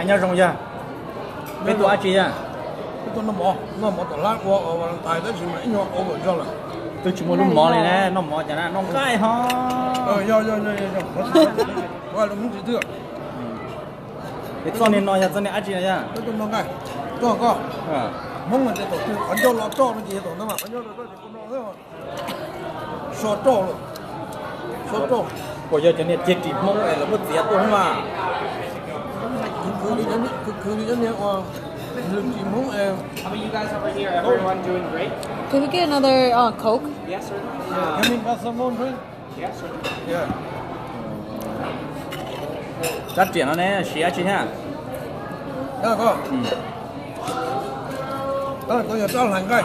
海鸟中呀，没多少钱呀？都那毛，那毛到哪我大都起码一两欧元了。都起码弄毛嘞呢，弄毛在那弄盖哈。要。我弄几多？你昨天弄呀？昨天阿姐呀？都弄盖，多少个？啊，蒙了这都，俺叫老赵那几多的嘛，俺叫老赵就弄的嘛，少赵了，少赵。ก็เยอะจนเนี่ย70 โมงเลยแล้วก็เสียตัวขึ้นมาคืนนี้ว่า70 โมงเอง How are you guys over here? Everyone doing great? Can we get another Coke? Yes, sir. Can we pass some more drink? Yes, sir. Yeah. จัดเจียนแล้วเนี่ยเสียชิ้นฮะแล้วก็ตัวใหญ่จ้องหลังใกล้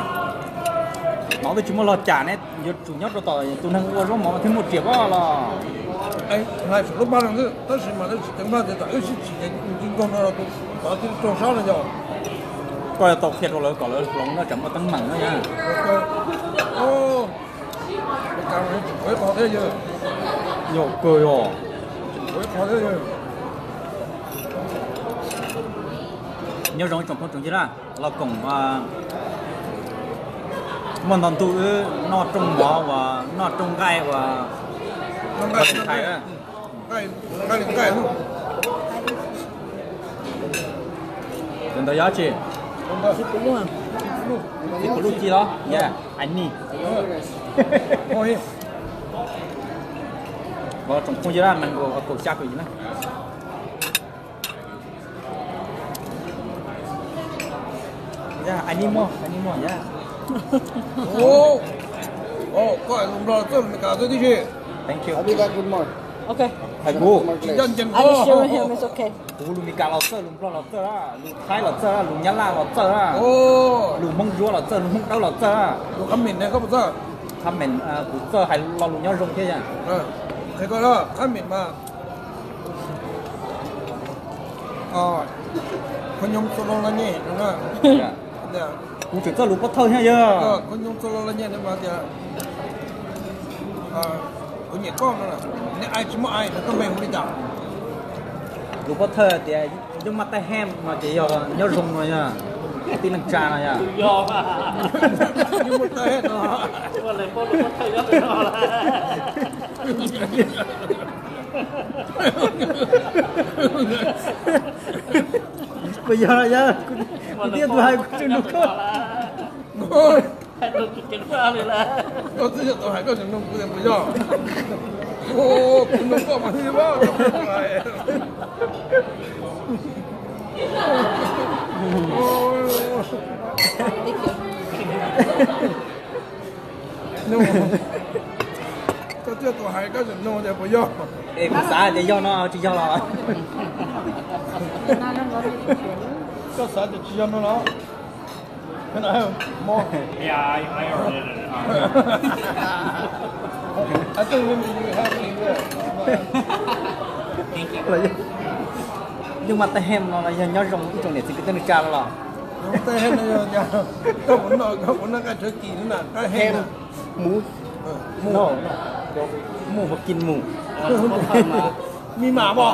หมอไปชิมว่าเราจ่าเนี่ยหยุดถุงยับเราต่อตุนทางอ้วนว่าหมอมาถึงหมดเจ็บว่าเราไอ้นายสุรบ้านนั่นคือตั้งสิมาตั้งสิจังบ้านเด็กต่าง17จริงๆตอนนั้นเราตุนตอนที่ตรงเช้าเลยจ้ะก็จะตกเขียดเราเลยก่อนเลยหลงเราจับมาตั้งหมั่นแล้วเนี่ยโอ้ไปกลางเลยไปขอได้เยอะโยกเกยอ๋อไปขอได้เยอะเนี่ยเราจบคนจริงๆนะเรากลุ่มว่ามันตอนตู้นอตรงหม้อว่านอตรงไก่ว่าไก่ไก่เป็นตัวยาจีลูกจีเหรอเยอะอันนี้โอ้ยว่าตรงคงจะได้มันก็ตัวจักอยู่นะเยอะอันนี้หม้อเยอะก็ลุงรอต้นไม่กล้าตัวที่ชื่อ thank you พี่ก็คุณหมอโอเคไอ้กูอันนี้เชื่อเห็นไหมโอเคกูลุงมีการเราเจอลุงรอเราเจอละลุงไทยเราเจอละลุงยันลาเราเจอละลุงมังยัวเราเจอลุงมังเต้าเราเจอละลุงคำเหม็นเนี่ยเขาบอกว่าคำเหม็นกูเจอให้รอลุงย้อนลงเท่าไหร่ใครก็แล้วคำเหม็นมาคนยมโซโลนั่นนี่นะเนี่ยกูจะรู้ว่าเท่าไหร่เยอะคนยงโซโลละเนี่ยมาเดี๋ยวคนเนี่ยก้องนั่นแหละเนี่ยไอ้ชิมไอ้แต่ก็ไม่หุ่นดับรู้ว่าเธอเดี๋ยวยังมาแต่แฮมมาเดี๋ยวเยอะลงเลยเนี่ยตีลังกาเลยเนี่ยยอมอ่ะยังมาแต่แฮมเหรอวันไหนพ่อรู้ว่าเธอเยอะไปหน่อยละกูยอมยอมกูเดี๋ยวตัวให้กูจุนุกกูให้ตัวกินกันมาเลยล่ะก็จะตัวให้ก็จุนุกกูยังไม่ยอมโอ้จุนุกก็มาที่บ้านนู่นก็จะตัวให้ก็จุนุกยังไม่ยอมเอกสารจะยอมเนาะจะยอมเราก็สาจะเชียร์น้องๆนั่นเองมออย่าไอ้เราไอ้ตัวนี้มีอยู่ห้าปีเลยอะไรยังมาแต่แฮมเราอะไรยังย้อนลงที่ตรงไหนสิก็ต้องการเราแต่แฮมเราอย่างก็ผมนั่งการเชิดกีนั่นน่ะก็แฮมหมูหมูมากินหมูมีหมาบอก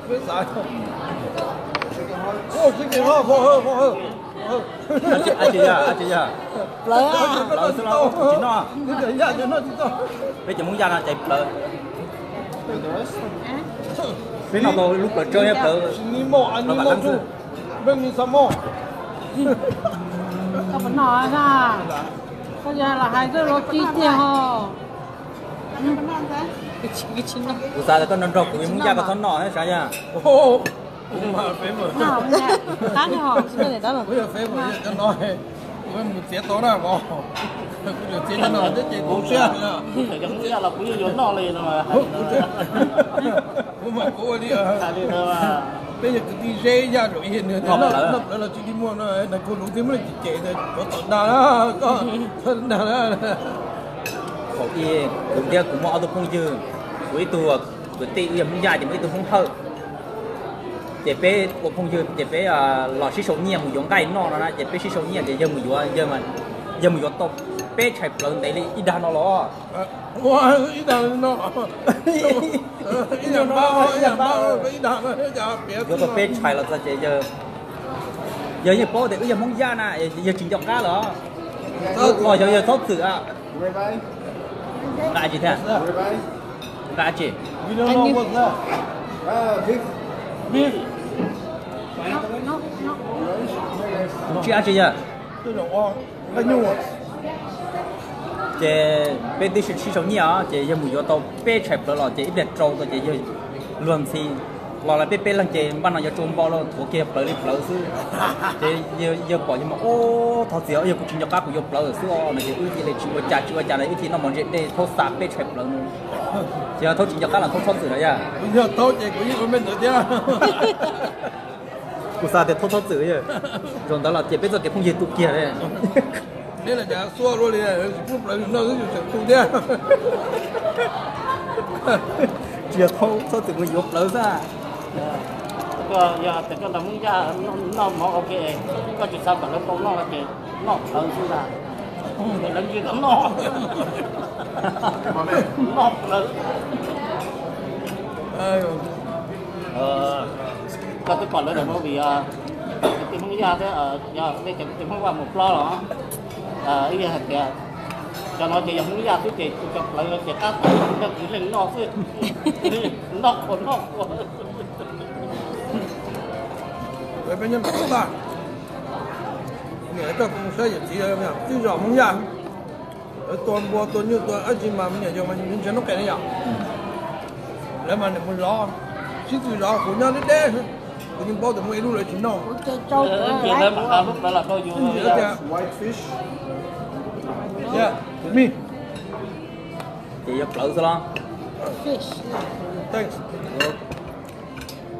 มังสาโอ้ชิคกี้พายพออาเจียเปล่าเราสลับจีน่าจีน่าไม่จะมึงยานะใจเปล่าเป็นเราลูกเปล่าเจ้าเนี่ยเปล่าชินิโมอันนี้โมจูเป็นมีสมองก็เป็นหน่อยนะก็จะละหายด้วยรถจีเจียกูซาแต่ก็นอนรอกูมึงยากกับท้อนหน่อให้ใช่ยังโอ้มาเฟ้ยหมดหน่อเนี่ยตั้งหน่อเฟ้ยหมดตั้งหน่อเฟ้ยหมด我没接到了吧？我接到了，这接不是啊？刚接了，不就有闹嘞了吗？不是，我买过的啊。哪里的嘛？那就第谁家容易呢？那最起码那可能他们接的我等到了，我等到了。好的，今天我们都空军，我ตัวตัวตีอย่างมึงยากอย่างมึงตัวคงเท่าเจ็บไปปวดคงยืนเจ็บไปหลอดชิชงเงียบมึงยงไก่นอกแล้วนะเจ็บไปชิชงเงียบเดี๋ยวมึงอยู่เยอะมันเยอะมึงอยู่ตบเป๊ะใช่เปลืองแต่เลยอีดานนอล้อว้าอีดานนออีดานบ้าอีดานบ้าอีดานจะเปลี่ยนตัวเป๊ะใช่เราจะเจอเยอะอย่างโป๊ะแต่อย่างมึงยากนะอย่างจริงจังก้าเหรออ๋ออย่างทบสื่ออ่ะได้จีแท้ได้จี We don't know what's that. Beef. Chị ăn gì vậy? Tôi đổ ăn. Ăn nhiều. Chị bên đi xịt xịt nhiều á, chị giờ mùi vô tàu, bê chẹp rồi lọ, chị ít đẹp trâu rồi chị giờ luồn xì, lọ là bê lăng chị ban nào giờ trộm bao rồi, thua kia bờ đi bờ xứ, chị giờ bỏ nhưng mà ô thọ xỉu, giờ cũng chỉ nhập cá cũng nhập bờ xứ o, này chị ư chị này chị vợ già này ư chị nó mòn chị đây thốt sạp bê chẹp rồi luôn. Chị thốt chỉ nhập cá là thốt xót xỉu đấy à? Giờ thốt chị cũng như con bên rồi chứ. Cú sa thì thốt dữ vậy, rồi đó là tiệp bây giờ tiệp không gì tụ kia đây, đây là nhà xua luôn đi này, lúc đấy nó cứ tụ kia, tiệp thốt dữ người dục lớn ra, cái giờ thì cái đám gia nó ok, cái chuyện sao bảo nó không nó là chuyện nó lớn xui ra, cái đám gì cũng nó lớn,ก็ไปก่อนแล้วแต่พอดีติดพงยาเถอะยาไม่ติดพงว่าหมดปลอหรออีเดียเถอะจะนอนจะยังพงยาที่เจ็บกับอะไรเราเจ็บก้าวจะถึงเรื่องนอกซึ่งนอกคนนอกคนเป็นยังไงบ้างเนี่ยเจ้าคงใช้อย่างที่อะไรเนี่ยที่เราพงยาตัวบัวตัวนี้ตัวไอจีมันเนี่ยจะมันมันจะนกแก่เนี่ยแล้วมันมันร้อนชิ้นที่ร้อนขนยาเด็ดnhưng bao giờ mua luôn là chín nọ. Châu lúc đó là tôi dùng white fish. Yeah, me. Chị nhập lẩu sao long? Fish. Thanks.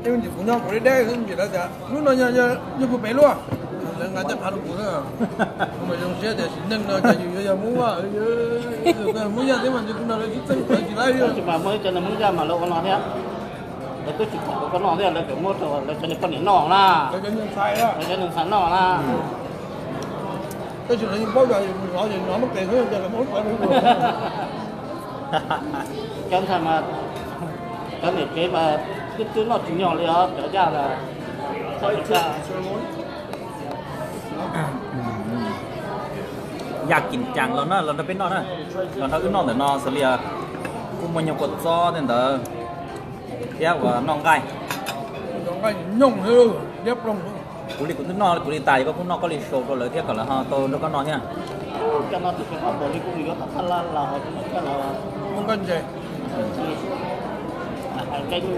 Em chỉ cũng nhau của đây thôi, chỉ là giờ lúc nào giờ cũng bé luôn. Là ngài chắc ăn được của nó. Mà trong xe thì chín nâng nó chỉ dùng giờ mua à, giờ mua giờ thế mà chỉ cũng là chín nâng rồi chỉ lấy. Chỉ mà mới cho nó mới ra mà lâu còn lo thế. แล้วก็จุดก็นอนได้แล้วเดี๋ยวโม่ตัวแล้วจะคนนี้นอนละแล้วจะหนึ่งสายละแล้วจะหนึ่งสันนอนละก็จุดนี้บ่อยๆนอนไม่เก่งก็จะโม่ตัวนึงจนทำมาจนเด็กเก็บมาตื้นนอนถึงนอนเลยอ่ะเดี๋ยวยากละอยากกินจังเราเนาะเราจะไปนอนนะเราถ้าอึนนอนแต่นอนเสียกูมันยังกดซ้อเนี่ยเด้อเดี๋ยวน้องไก่ยงให้รู้เรียบร้อยกูรีบกูต้องนอนกูรีบตายก็พวกนอกก็รีบโชว์ก็เลยเที่ยงก่อนแล้วฮะโตแล้วก็นอนเนี่ยจะนอนติดเป็นข้าวบดนี่กูมีก็ตัดขั้นล่างเราต้องกันใจไก่ยู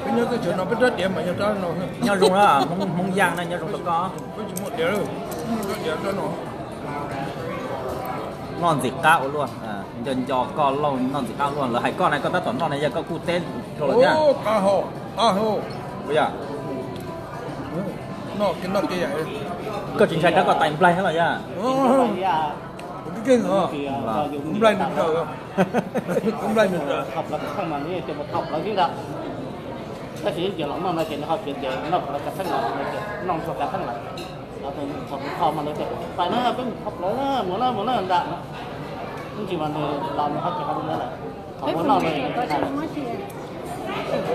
เป็นยังก็เฉยนอนเป็นระเดียมเหมือนยังจ้านอนเนี่ยลงแล้วมงยางนั่นยังลงตะกอไม่ใช่หมดเดี๋ยวเดี๋ยวจ้านอนนอนสิก้าวล้วนเดินจอก็เรานอนสิก้าวล้วนแล้วไอ้ก้อนนั้นก็ถ้าตอนนอนในยาก็กูเต้นโดนเนี่ยโอ้ก้าวโหก้าวโหไม่ใช่นอกกินนอกกี่อย่างก็จริงใช่แล้วก็ไต่ปลายเท่าไหร่ย่าผมก็เก่งเหรอผมไรหนึ่งเถอะผมไรหนึ่งเถอะขับแล้วข้างมันนี่จะมาขับแล้วที่ละถ้าสิ่งเดียวหลังนอนในเก่งนะครับเก่งเดียวนอกแล้วก็ข้างหลังในเก่งนอกแล้วก็ข้างหลังเราเป็นคนคอมันเลยแต่ไปนะเป็นขับรถนะหมดแล้วด่านะจริงๆมันเราไม่เข้าใจเขาเรื่องอะไรเขาพูดเราเลยก็จะไม่เชื่อ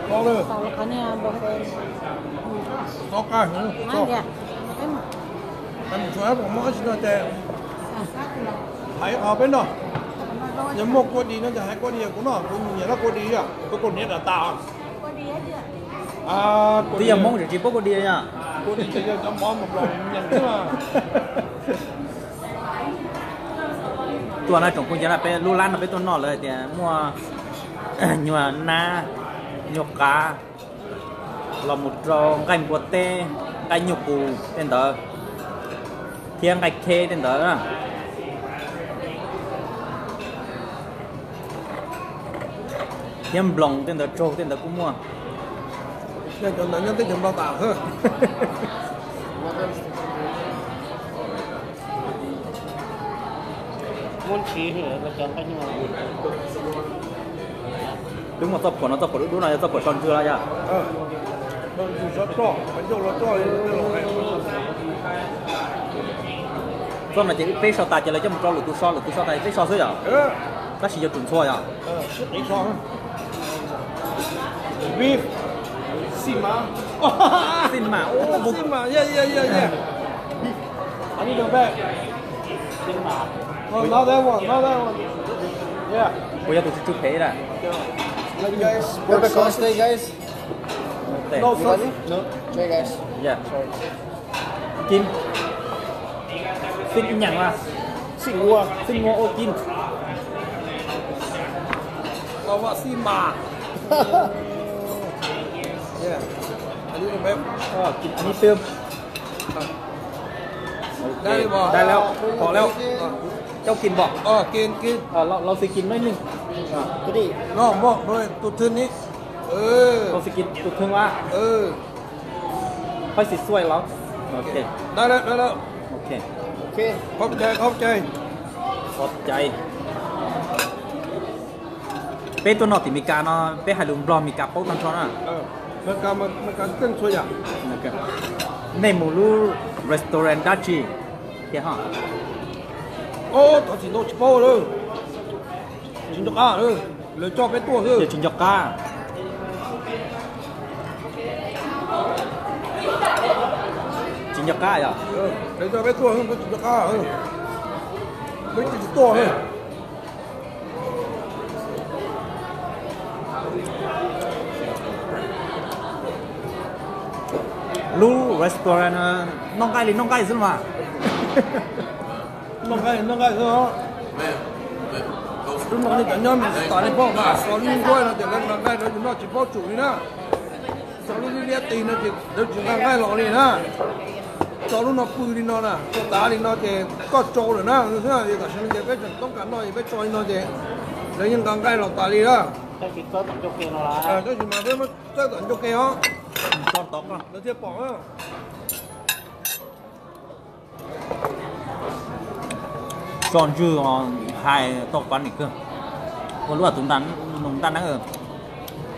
ต่อเลยต่อเลยเขาเนี่ยบอกเลยต่อการต่อแต่ผมช่วยผมไม่ช่วยแต่ให้เอาเป็นเนาะอย่ามกคนดีนะจะให้คนดีกูเนาะกูอย่าละคนดีอ่ะกูคนนี้แต่ตาคนดีเยอะที่ยังมองอยู่ที่พวกคนดีเนี่ยคนดีจะจำมองแบบเราอย่างนี้มาตัวน่าจงคงจะไปลู่ร้านไปตัวนอกเลยแต่มัวยัวน้าหยกกาเราหมดรองไก่บัวเต้ไก่หยกปูเป็นเถอะ tiếng gạch khê đến đó đó. Tiếng blong đến đó trâu đến đó cũng mua. Nên chỗ này nó tới chừng bao tàu hơn. Muốn khí thì nó chấm bao nhiêu mà. Đúng mà tập của đúng này tập của còn chưa ra chưa? Con là chỉ biết sao tài chỉ là cho một con lượt tu so này biết so thế nào? Ta chỉ cho chuẩn so à? Biết so. Beef, xin mà, oh xin mà, yeah. Anh đi đâu vậy? Xin mà. Not that one, yeah. Bây giờ tụi chú thấy là. Guys, what the cost today, guys? No, sorry. No. Hey guys. Yeah. Sorry. Kim. Xin im nhàng mà. Xin ngua ô kim. Tao vợ xin mà. Yeah. Anh đi bếp. Kim anh đi tươm. Đây bỏ. Đây leo. Bỏ leo. Cháu kim bỏ. Kim. Lọ xì kim mấy mình. Cái gì? Nó bỏ rồi. Tụt thương đi. ต้องสกินตุกทึ่งว่าค่อยสิช่วยแล้วโอเคได้แล้วโอเคขอบใจเป็นตัวนอติมิกาเนาะเป็นหาลุงบลอมมิกาโป๊กตันช้อนอ่ะมันการเต้นช่วยอย่างในหมู่ลู่รีสตอรันดัชชีเดี๋ยวฮะโอ้ตัวสินโดชิโป้เลยชินจอกก้าเลยเลยชอบเป็นตัวคือชินจอกก้าจินยาก้าเหรอเดี๋ยวจะไปตัวให้มันจินยาก้าไม่จินตัวให้รู้รีสตอร์นะน้องไก่ซึ่งว่าน้องไก่ซึ่งว่ารู้มันนี่แต่ย้อนมันต่อในพ่อมาสอนลูกด้วยนะแต่แล้วน้องไก่เราอยู่นอกจีบพ่อจุ๋ยนะสอนลูกเลี้ยงตีนะเดี๋ยวน้องไก่หล่อเลยนะจอรู้นอปูดีนอนะตัวตาดีนอเจก็โจหรือนะคือเพื่อนกับฉันเจไปจนต้องการนอไปจอยนอเจแล้วยังกังไกลหลอกตาดีละได้กินก็ต้องโจเกนอละได้กินมาเพื่อนมันได้ต้องโจเกนอ๋อตอนตอกนะแล้วเทียบปอกอ่ะจอนจื้ออ๋อไฮตอกปันอีกเครื่องคนรู้ว่าถุงตันนั่น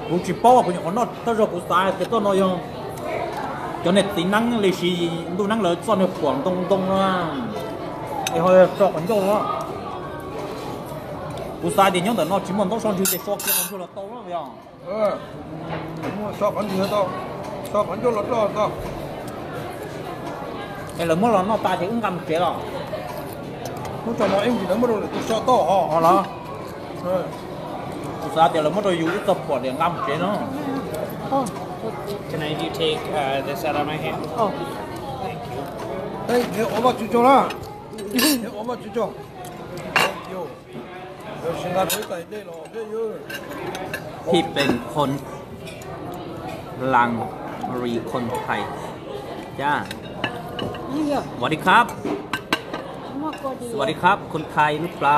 กูจีบป้อกูอย่างคนนอถ้าเรากูตายแต่ต้นนอยองcho nên tính năng lì xì đủ năng lớn cho nên quảng tông thì họ cho quán châu đó cú sai thì nhớ tới nó chỉ muốn tao son chứ để cho cái quán châu là to lắm vậy cho quán châu to cho quán châu là to cái là muốn là nó ta thì cũng cầm chế rồi muốn cho nó em thì nó mới được cho to họ là cú sai thì là mới được dùng tập của để cầm chế nó. Can I do take this out of my hand? Oh, thank you. Hey, you over to Jola. You over to Jola. Thank you. ที่เป็นคนลังรีคนไทยจ้าสวัสดีครับสวัสดีครับคนไทยหรือเปล่า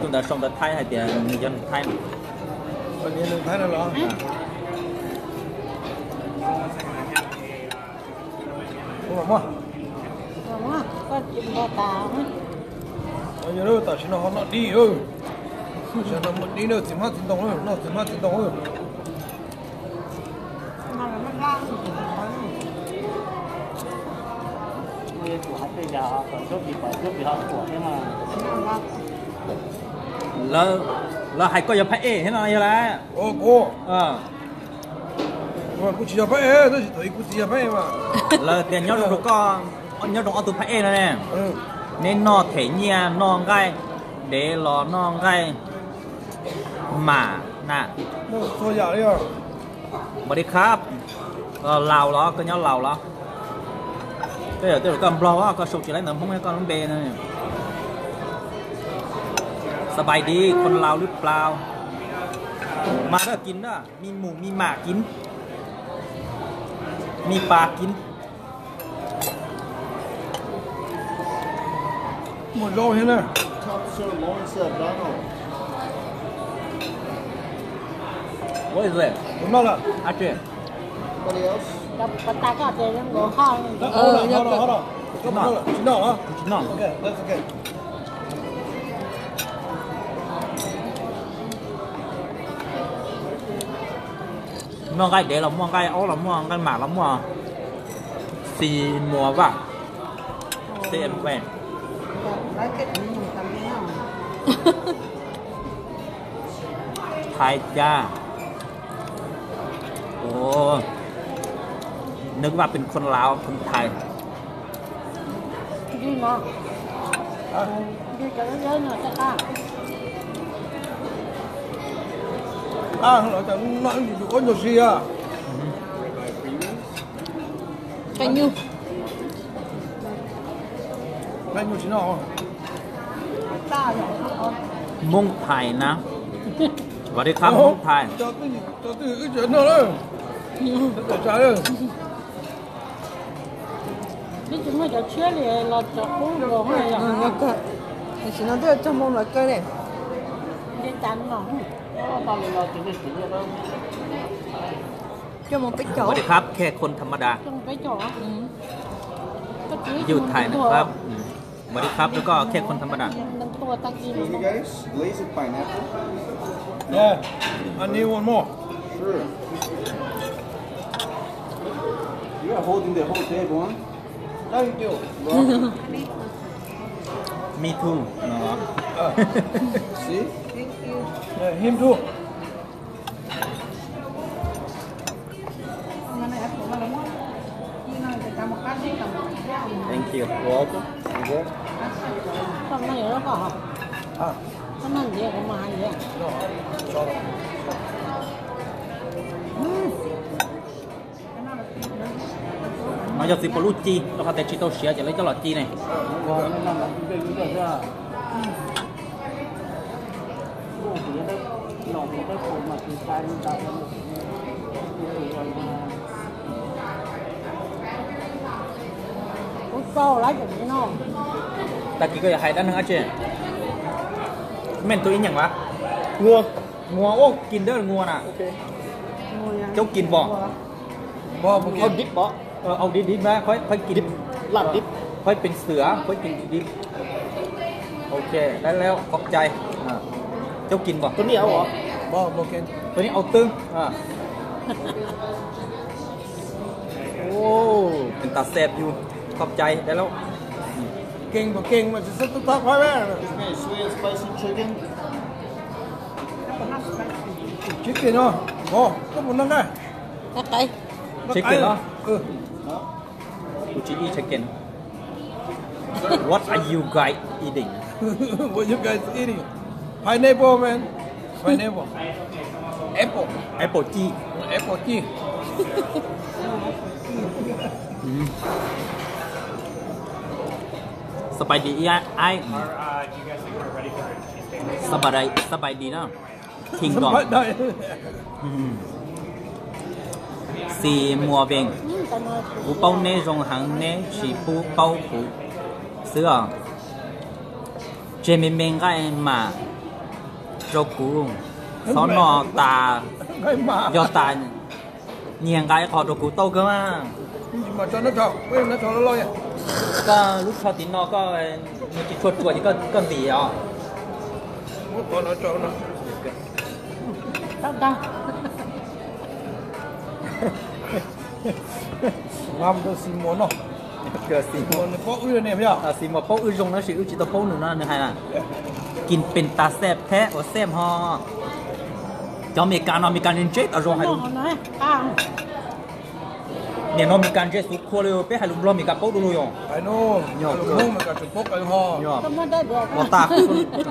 คุณตาชมตาไทยให้เดี๋ยวมียันไทยวันนี้หนึ่งไทยแล้วเหรอผมว่าก็จิ้มบ่อตาเอาอยู่ด้วยแต่ฉันเอาหน้าดีฉันเอาหมดนี้เลย15 ตรงเลยน่า15 ตรงเลยมันร่างเรียนตัวให้ยาตอนช่วงปีเขาตัวให้มาแล้วให้ก็อย่าพะเอ๋ให้หน่อยอะไรโอ้โหกูจะไปเอ้ยนั่นสิตัวกูจะไปมาแล้วแต่ย้อนดูก็ย้อนดูเอาตัวไปเอ้ยนั่นแหละเน้นนอเทียนนองไก่เดลอนองไก่หมาน่ะตัวใหญ่เลยอ่ะสวัสดีครับเหล่าเหรอก็ย้อนเหล่าเหรอเดี๋ยวก็บล็อกว่าก็สุกจะได้หนึ่งพวกนี้ก็ต้องเบนนี่สบายดีคนเหล่าหรือเปล่ามาแล้วกินนะมีหมูมีหมากินมีปลากิน We're going in there. Top sirloin Serrano. What is that? Another. I can't. Anybody else? Hold on. Come on. It's not, huh? It's not. Okay, that's okay. Muông cái để là muông cái ố là muông cái mạc là muông xì mùa vả xì em quen Thái cha โอ้นึกว่าเป็นคนลาวคนไทยดีมากดีกันเยอะหน่อยจ้าแต่นั่งอยู่ก็อยู่เสียกันอยู่กันอยู่ที่นอกมุ้งไผ่นะสวัสดีครับมุ้งไผ่จะตื่นเจอหน้าเลยจะจ่ายเลยนี่จะไม่จะเชื่อเลยเราจะพูดเราไม่อยากเราก็แต่สิ่งนั้นจะมองเราก็เลยได้จานหน่อยจะมองไปจ่อสวัสดีครับแค่คนธรรมดาอยู่ไทยนะครับสวัสดีครับแล้วก็แค่คนธรรมดา Yeah, I need one more. Sure. You are holding the whole table, huh? No, you do. Me too. No. See? Yeah, him too. Thank you. Welcome. Okay. ทำไมเหรอครับทำนั่นเยอะกว่ามาเยอะมาจากสิปลูจีเราแต่ชิโตเชียจะเล่นตลอดจีเนี่ยกูเศร้าไรอย่างนี้น้องตะกี้ก็อยากให้ด้านหนึ่งอาเจเม่นตัวนี้อย่างวะงัวโอ้กินได้งัวน่ะเจ้ากินบ่เอาดิบบ่เอาดิบนะค่อยกินดิบลาบดิบค่อยเป็นเสือค่อยกินดิบโอเคได้แล้วขอบใจเจ้ากินบ่ตัวนี้เอาเหรอบ่โอเคตัวนี้เอาตึ้งโอ้เป็นตาแสบอยู่ขอบใจได้แล้วเก่งบ่เก่งมันจะสุดท้ายไปแม่ Sweet and spicy chicken chicken เนาะโอ้ก็บุญนั่งได้นักไก่ chicken เนาะกูจะกิน chicken What are you guys eating What you guys eating Pineapple man Pineapple Apple tea Apple teaสบายดีไอ้สบายดีนะทิ้งดอกสีมัวเบงผู้เป้าเน่รงหังเน่ชีผู้เป้าผู้เสือเจมิเมงก็ไอ้หมาโจกูสอนอตายอตาเนียงก็ไอ้ขอโจกูโตก็ว่ามาจนแล้วจบไม่แล้วจบแล้วเลยก็ลูกชาวตินนอก็มีจิตชดตัวที่ก็ดีอ่ะตอนแล้วจบนะตั้งงามตัวสีม่วงเนาะเกิดสีม่วงเพราะอื้อเนี่ยพี่อ่ะสีม่วงเพราะอื้อตรงนั้นสีอื้อจิตตะโพหนึ่งนั่นไงล่ะกินเป็นตาแซ่บแท้โอแซ่บฮอจอมอเมริกันเรนเจอร์อะไรให้ดูเนี่ยน้องมีการเจสุขควรเลยไปหาลุงรอมีการโป๊ดูยองไอ้น้องลุงลุงมันก็จุดโป๊ไอ้ห่อก็ไม่ได้เดือดก็ตา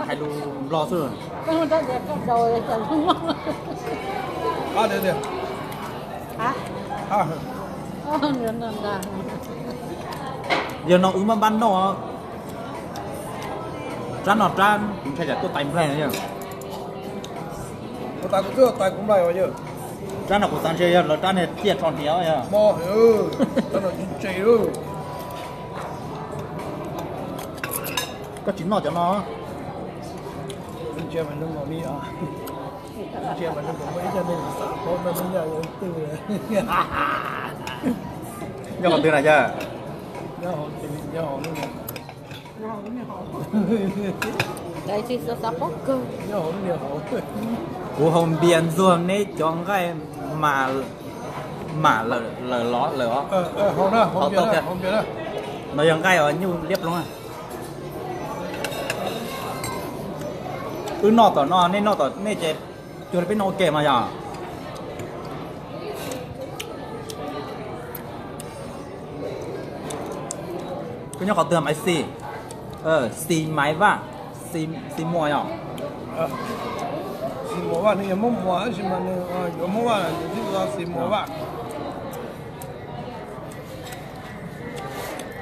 หาลุงรอซื้อก็ไม่ได้เดือดก็โดยแต่ลุงอ่ะเดี๋ยวฮะเดี๋ยวน้องอุ้มมาบ้านน้องจานใช่จ้ะตัวไตมันแรงนะเนี่ยตัวไตกูเจอไตกูไรวะเยอะร้านอาหารต่างชาติเราด้านเนี่ยเตี้ยทอนเดียวอ่ะบ่เออด้านเราจริงๆ có chín màu cho nó chưa mình không bỏ đi à chưa mình không bỏ đi cho nên sợ hôm nay bây giờ từ giờ còn từ này chưa giờ hồn luôn đây chỉ số sáu bốc cơ giờ hồn nhiều hồn của hồn biển ruộng đấy cho cái mà lở hồn đó hồn biển đó hồn biển đó nó giống cái ở như liếp luôn à cứ nọ tỏ nọ nên nọ tỏ nên chết chưa biết nọ kề mà giờ cứ nhau có từ máy xì xì máy vả xì mùa nhở xì mùa vả thì giờ mông mùa xì mà giờ mông vả thì giờ xì mùa vả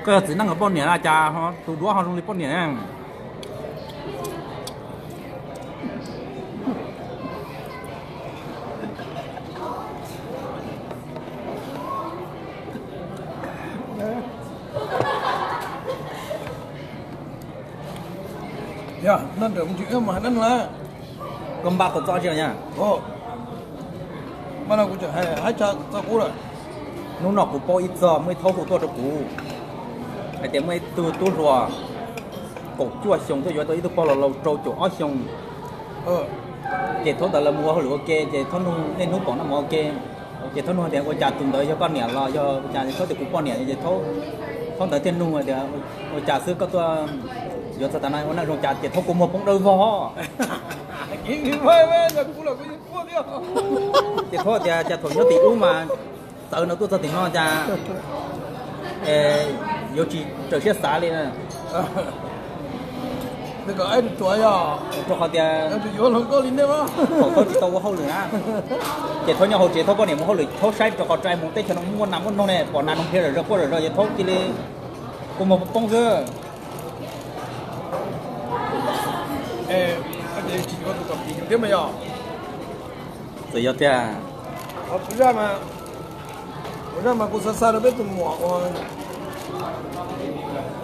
cái gì năng ở bón nè là cha họ tụi đứa họ dùng đi bón nè dạ nên được chữ mà nên là cầm bạc của cho chưa nha ô mà nó cũng chả hay hết cho cũ rồi nó nọ của po ít giờ mới thâu của tôi được cũ ai tiệm mới từ tu rùa cổ chua xong tôi tới tôi po là lâu trâu chỗ ó xong chị thốn tờ là mua hồi lửa kê chị thốn nên hút còn nó mua kê chị thốn hồi để cô cha từng tới cho con nẻ lo cho cha thì thốn thì cũng con nẻ chị thốn con tới thiên nung rồi thì cô cha xứ có tôi giờ sao ta nói nó rong chặt chết thóc của một cũng đôi vò kiếm kiếm vơi vơi giờ cũng là cái phốt đi chết thóc chả chả thổi nó tỉ u mà tự nó cứ tự tỉ nó chả vô chỉ trở chết xá lên à được rồi anh tuổi à cho họ thì anh tuổi vô không có lính đấy mà họ thôi chỉ tàu có hậu lửa chết thóc nhà họ chết thóc con này muốn hậu lửa thóc sai cho họ trai muốn tết cho nó muốn nằm muốn nông này bỏ nằm nông kia rồi rồi chết thóc chỉ là của một con dưa anh để chị có tụ tập gì thế mà nhở? Rồi giờ thế à? Bữa ra mà cô xa nó biết từng mỏ mà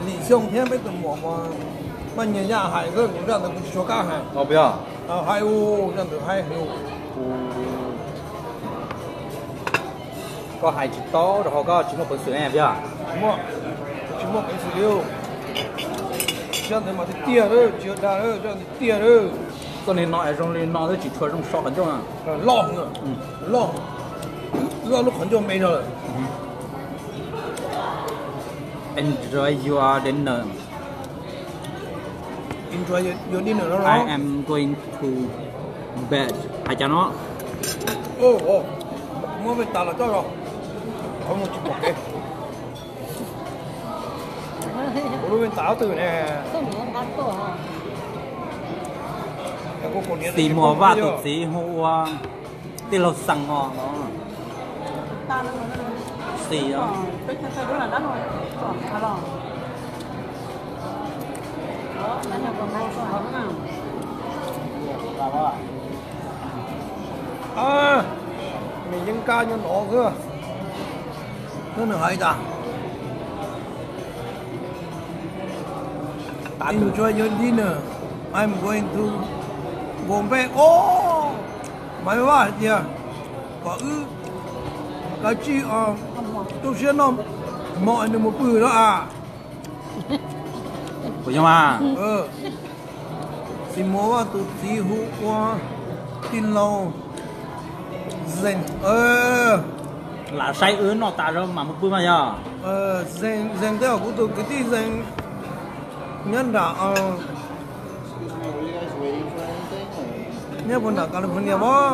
lì xông thế biết từng mỏ mà nhà nhà hải rồi cũng ra được số cá hải. Không biết à? Hai u ra được hai u. Có hải chỉ to rồi họ có chỉ một phần sữa em biết à? Chỉ một phần sữa yêu. Cho nên mà thì tia rồi, chưa đa rồi, cho nên tia rồi. Cho nên nói rằng là nó chỉ thuê trong sọ hẳn cho à? Lỏng. Nó lúc hẳn cho mấy rồi. Enjoy your dinner. Enjoy your dinner đó. I am going to bed. Hãy cho nó. Ồ. Mua về tà là cho rồi. Không một chút bỏ kê. Bố bên táo từ nè tí mùa và tụt tí hô tí lột sẵn ngò đó xì đó à mình dân ca nhân đó cơ nó nửa hay ta enjoy your dinner. I'm going to Bombay. Oh, my wife, yeah. Có cái chị tôi sẽ nằm mọi người một bữa đó à. Có chứ mà. Thì mua vào tụi tí hũ qua tin lâu. Dành là say ướn nó ta rồi mà một bữa mà giờ. Dành theo của tôi cái tí dành. Nhân đã nếu còn đã có được phần nhiều bó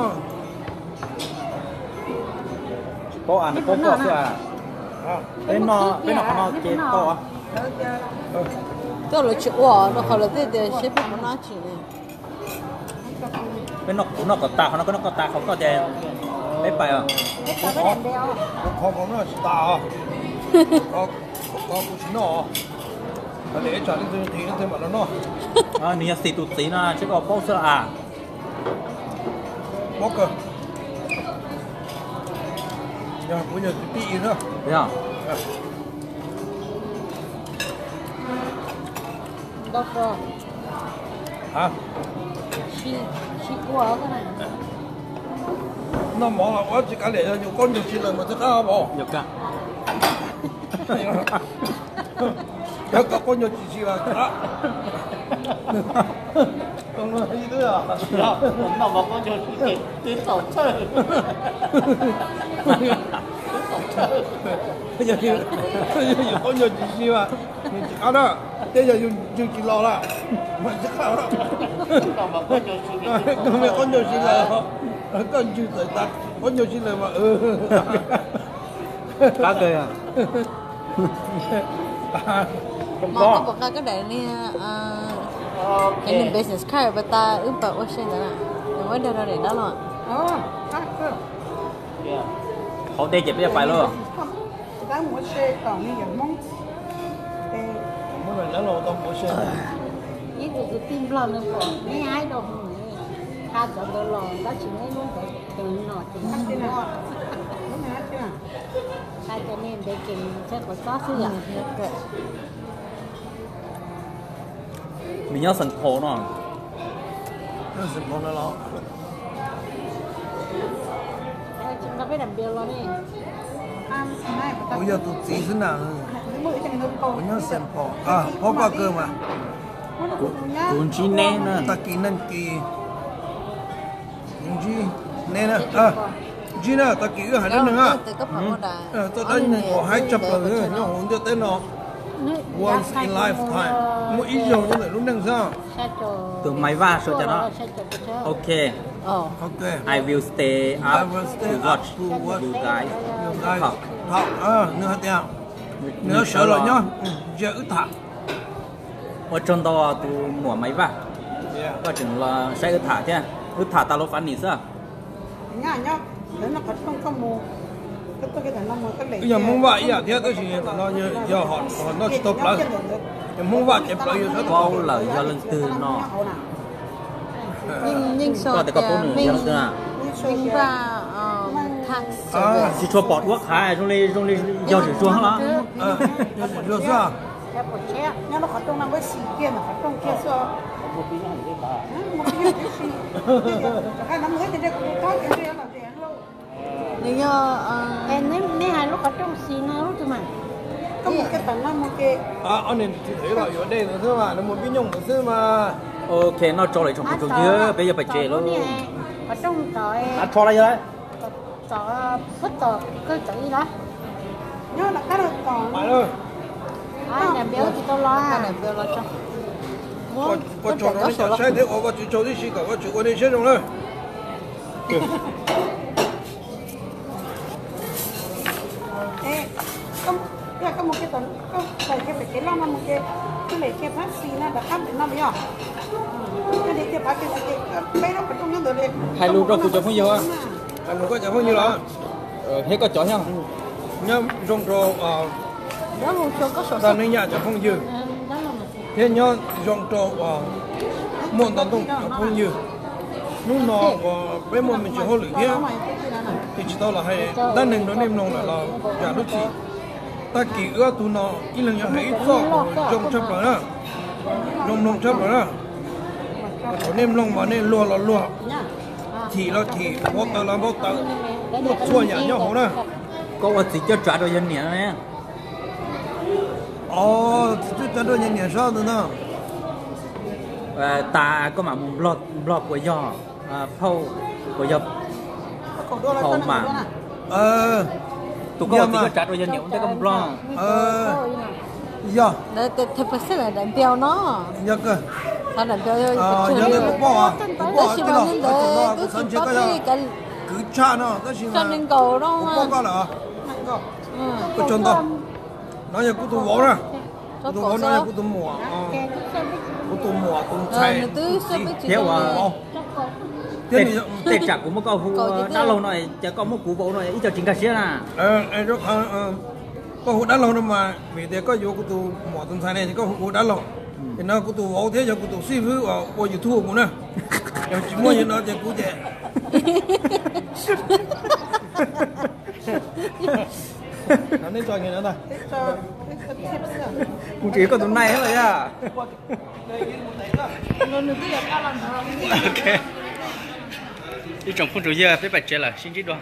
bó ăn bó cỏ chứ à bên nó có chết to tôi là chịu ủa nó khỏi là thế để xếp vào nó chỉ này bên nó có tà nó có tà không có chè bên phải à không nó chỉ tà à có chỉ nó để cho nên tí nó thêm vào nó nè xịt tụt tí nó chứ còn bốc sữa à bốc cơ giờ bây giờ tí tí nữa thế à Bakar. Ha? Chị quá cái này. Nó mỏ là quá chị cả để nhiều con nhiều chị lần mà thích ăn bò. Nhiều cả. Nếu có con nhiều chị là đó. Không nói gì nữa à? Đó, nó mỏ con nhiều chị tí sổ chơi. Bây giờ có nhiều chị gì mà mình chỉ ăn đó. Bây giờ dùng chỉ lò là mình sẽ khảo đó. Còn có nhiều chị là còn chị tới tắt. Có nhiều chị là mà Cá cười à? Không có. Mà có cái đấy này cái này business card và ta ướp vào ocean đó là. Để mới đưa ra để đó rồi. Cá cười. Yeah. เขาเตะเจ็บไม่จะไปแล้วแต่หมูเช่ต่อนี่อย่างมั่งเตะไม่เป็นแล้วเราต้องหมูเช่นี่ตัวตีนเราเนี่ยก่อนไม่ย้ายดอกหมูนี่ถ้าจะตัวหลอนถ้าชิ้นนี้มันจะตึงหนอตึงหนอตึงหนอไม่ย้ายใช่ไหมถ้าจะเนี่ยได้กินเช่นกับซอสที่อย่างนี้ก็มีเยอะสังโขหน่อยเยอะสังโขแล้วเราเราไปดับเบิลเราเนี่ยโอ้ยตุ๊ดสีสนามมันยังเซมพอเพราะว่าเกินมาคุณจีเน่นะตะกี้นั่นกี่คุณจีเน่นะจีน่ะตะกี้ก็หายแล้วหนึ่งอ่ะตัวนั้นหนึ่งก็หายจับเลยเนี่ยหุ่นจะเต้นเนาะ once in lifetime ไม่อีกอย่างนึงเลยรุ่นนั่งซ่าตัวไม่ว่าสุดจะเนาะโอเคOh. Okay. I will stay up to watch you guys talk. Talk. Nữa thế nào? Nữa sợ rồi nhá. Dễ thả. Ở trong đó tôi mua máy vào. Và chừng là sẽ thả thế. Thả ta lô phán nhỉ sao? Nhá nhá. Nếu nó còn không mua. Cái giờ muốn vậy à? Thế tôi chỉ lo giờ họ nó stop lại. Muốn vậy thì bây giờ nó bao lời do lần từ nó. Nhưng so với mình và thằng chỉ cho bọt quốc khai trong này giao chỉ xuống đó được chưa? Nếu mà hoạt động làm với sinh viên mà hoạt động kia so một cái này được ba một cái này được bốn cái năm mới thì được có cái này là tiền luôn. Nếu như em hai lúc hoạt động sinh nó lúc mà có một cái tầng năm một cái anh em chỉ thấy là ở đây nữa thôi mà nó một cái nhung nữa mà ok nó cho lại trong cuộc chơi bây giờ phải chơi luôn ở trong trời ăn cho đây rồi trời phất tờ cứ chạy đó nhớ là cái được còn phải luôn anh làm béo thì tao lo anh làm béo lo cho con chó nó sợ say thế có chú chó đi xí cả có chú con đi xí rồi ê không cái có một cái tuần có phải cái phải cái năm năm một cái cái này cái phát xí là đã ăn đến năm rồi hai lúa đó cũng chẳng có nhiều à, hai lúa có chẳng có nhiều lắm, hết có chó nhau, nhau rong rô ra nơi nhà chẳng không nhiều, thế nhau rong rô muôn tận tung chẳng không nhiều, lúc nào bé muôn mình chỉ hỗ luyện kia, thì chỉ tao là hay, đan nền đó nêm nong là giả lúc gì, ta kỹ ước tụi nó ít lần nhau hay ít so, rong chấp rồi đó, rong chấp rồi đó. เขาเน้นลงมาเน้นรัวทีแล้วทีพวกเตอพวกช่วยอย่างเงี้ยเขาเนี่ยก็ว่าสิจะจัดโดยเนี่ยนะอ๋อจะจัดโดยเนี่ยชอบตัวนั้นตาก็มาบล็อกกว่าย่อเผากว่าย่อเผามาตุ๊กก็สิจะจัดโดยเนี่ยมันจะก็บล็อกย่อแต่เทปเส้นอะไรเดียวเนาะย่อก็他那个我喜欢你的，都是宝贝跟。够差喏，都是。真能够了嘛。够高了啊。够。够真的。那也够多毛了。够多毛那也够多毛啊。够多毛，够菜。别忘。这家我们搞户，打楼那家搞我们古堡那，一条井盖线啊。这搞户打楼那嘛，每天搞有够多毛种菜呢，搞户打楼。thì nó cũng tụ thế giờ cũng tụ suy với qua YouTube cũng nè, chỉ mua như nó thì cũng dễ. Nó nên cho người nữa rồi. Cũng chỉ có tuần này hết rồi à. Ok. Đi trồng phun rượu dưa với bạch trẻ là xin trí đoan.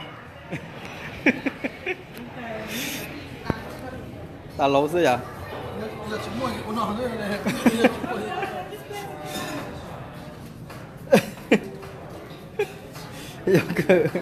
Ta lâu dữ vậy. Yêu cơ.